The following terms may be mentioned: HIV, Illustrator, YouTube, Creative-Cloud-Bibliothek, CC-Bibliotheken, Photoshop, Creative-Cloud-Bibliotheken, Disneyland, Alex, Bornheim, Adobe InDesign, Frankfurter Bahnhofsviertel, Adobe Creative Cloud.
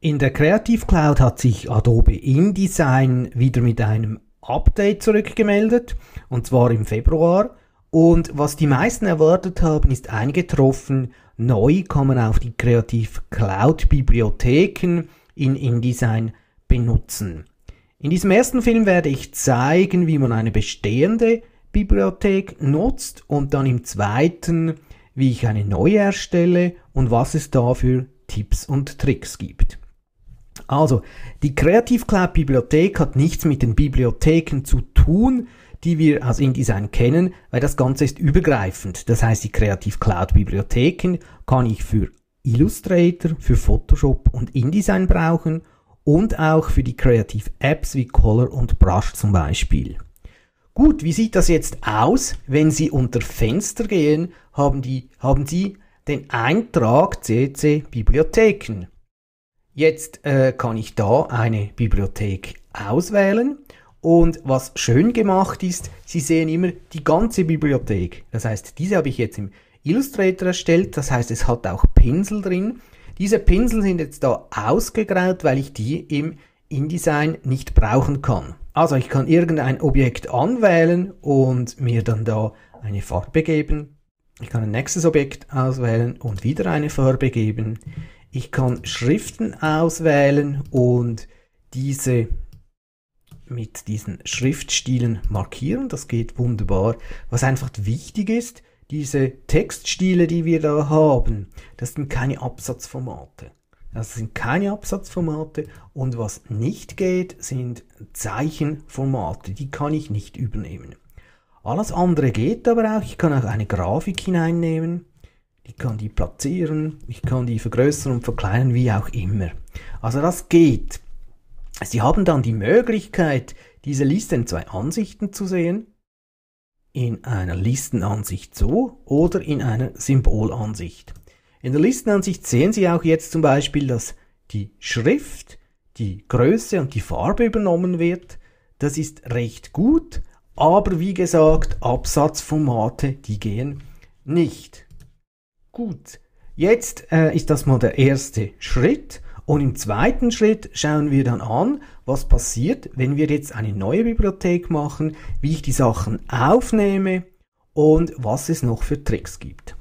In der Creative Cloud hat sich Adobe InDesign wieder mit einem Update zurückgemeldet, und zwar im Februar. Und was die meisten erwartet haben, ist eingetroffen. Neu kann man auch die Creative-Cloud-Bibliotheken in InDesign benutzen. In diesem ersten Film werde ich zeigen, wie man eine bestehende Bibliothek nutzt, und dann im zweiten, wie ich eine neue erstelle und was es da für Tipps und Tricks gibt. Also, die Creative-Cloud-Bibliothek hat nichts mit den Bibliotheken zu tun, die wir aus InDesign kennen, weil das Ganze ist übergreifend. Das heißt, die Creative-Cloud-Bibliotheken kann ich für Illustrator, für Photoshop und InDesign brauchen und auch für die Creative-Apps wie Color und Brush zum Beispiel. Gut, wie sieht das jetzt aus? Wenn Sie unter Fenster gehen, haben Sie den Eintrag CC-Bibliotheken. Jetzt kann ich da eine Bibliothek auswählen. Und was schön gemacht ist, Sie sehen immer die ganze Bibliothek. Das heißt, diese habe ich jetzt im Illustrator erstellt. Das heißt, es hat auch Pinsel drin. Diese Pinsel sind jetzt da ausgegraut, weil ich die im InDesign nicht brauchen kann. Also ich kann irgendein Objekt anwählen und mir dann da eine Farbe geben. Ich kann ein nächstes Objekt auswählen und wieder eine Farbe geben. Ich kann Schriften auswählen und diese mit diesen Schriftstilen markieren. Das geht wunderbar. Was einfach wichtig ist, diese Textstile, die wir da haben, das sind keine Absatzformate. Und was nicht geht, sind Zeichenformate. Die kann ich nicht übernehmen. Alles andere geht aber auch. Ich kann auch eine Grafik hineinnehmen. Ich kann die platzieren. Ich kann die vergrößern und verkleinern, wie auch immer. Also das geht. Sie haben dann die Möglichkeit, diese Liste in zwei Ansichten zu sehen. In einer Listenansicht so oder in einer Symbolansicht. In der Listenansicht sehen Sie auch jetzt zum Beispiel, dass die Schrift, die Größe und die Farbe übernommen wird. Das ist recht gut, aber wie gesagt, Absatzformate, die gehen nicht. Gut, jetzt ist das mal der erste Schritt. Und im zweiten Schritt schauen wir dann an, was passiert, wenn wir jetzt eine neue Bibliothek machen, wie ich die Sachen aufnehme und was es noch für Tricks gibt.